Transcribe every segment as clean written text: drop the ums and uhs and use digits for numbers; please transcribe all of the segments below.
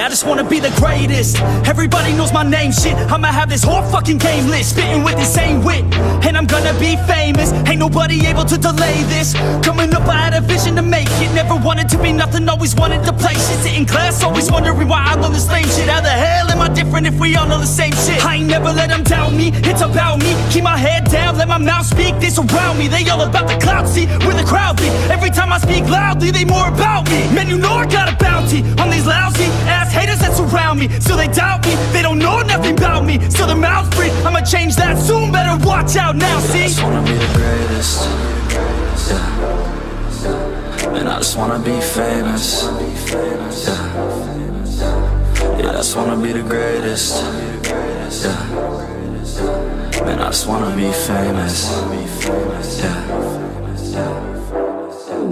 I just wanna be the greatest. Everybody knows my name, shit. I'ma have this whole fucking game list, spitting with the same wit, and I'm gonna be famous. Ain't nobody able to delay this. Coming up, I had a vision to make it. Never wanted to be nothing, always wanted to play shit. Sitting class, always wondering why I love this lame shit. How the hell am I different if we all know the same shit? I ain't never let them doubt me, it's about me. Keep my head down, let my mouth speak. This around me, they all about the clout, see, where the crowd be. Every time I speak loudly, they more about me. Man, you know I got a bounty on these lousy ass haters that surround me. So they doubt me, they don't know nothing about me. So their mouths free, I'ma change that soon, better watch out now, see? I just wanna be the greatest, yeah. And I just wanna be famous, yeah. Yeah, I just wanna be the greatest, yeah. Man, I just wanna be famous, yeah.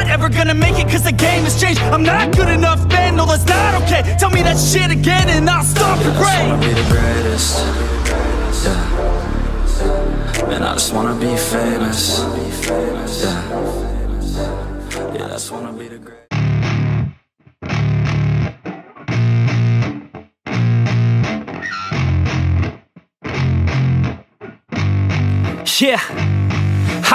ever gonna make it cause the game has changed. I'm not good enough, man, no that's not okay. Tell me that shit again and I'll stop your brain. I just wanna be the greatest, yeah. And I just wanna be famous, yeah. Yeah, I just wanna be the greatest. Yeah, I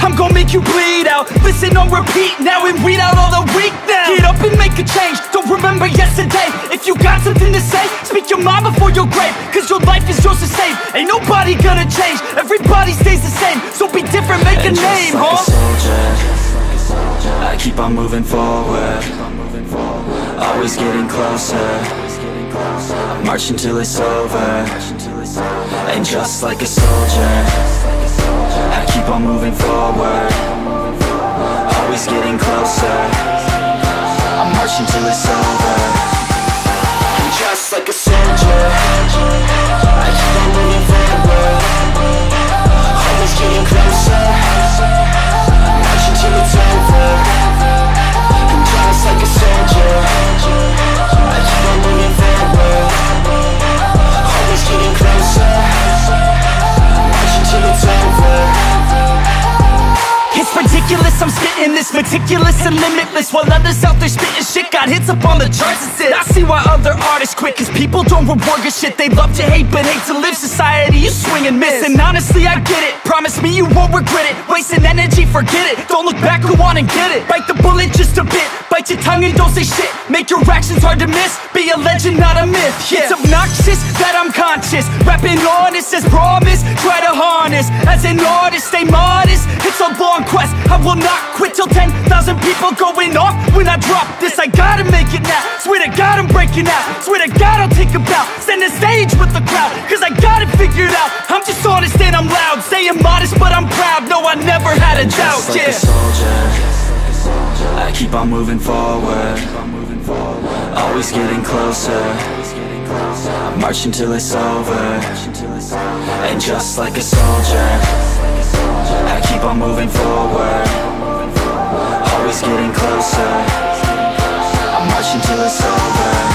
I'm gonna make you bleed out. Listen on repeat now and weed out all the weak now. Get up and make a change, don't remember yesterday. If you got something to say, speak your mind before your grave. Cause your life is yours to save, ain't nobody gonna change. Everybody stays the same, so be different, make and a name, like huh? A soldier, I keep on moving forward, always getting closer. I march until it's over. And just like a soldier, I keep on moving forward, always getting closer. I march until it's over. And just like a soldier, I keep on moving forward, always getting closer. I march until it's over. And just like a soldier, I keep on moving forward, always getting closer. Watch until it's over. It's ridiculous, I'm spitting this meticulous and limitless, while others out there spitting shit got hits up on the charts and shit. I see why other artists quit, cause people don't reward good shit. They love to hate but hate to live. Society, you swing and miss, and honestly I get it. Promise me you won't regret it. Wasting energy, forget it. Don't look back, go on and get it. Bite the bullet just a bit, bite your tongue and don't say shit. Make your actions hard to miss, be a legend not a myth, yeah. It's obnoxious that I'm conscious, rapping honest as promise. Try to harness, as an artist stay modest. It's a long quest, I will not quit till 10,000 people going off when I drop this. I gotta make it now, swear to God I'm breaking out. Swear to God I'll take a bow, stand the stage with the crowd, cause I got it figured out. I'm just honest and I'm loud, say I'm modest but I'm proud. No, I never had a doubt, yeah. Just like a soldier, I keep on moving forward, always getting closer. I march until it's over. And just like a soldier, I keep on moving forward, always getting closer. I march until it's over.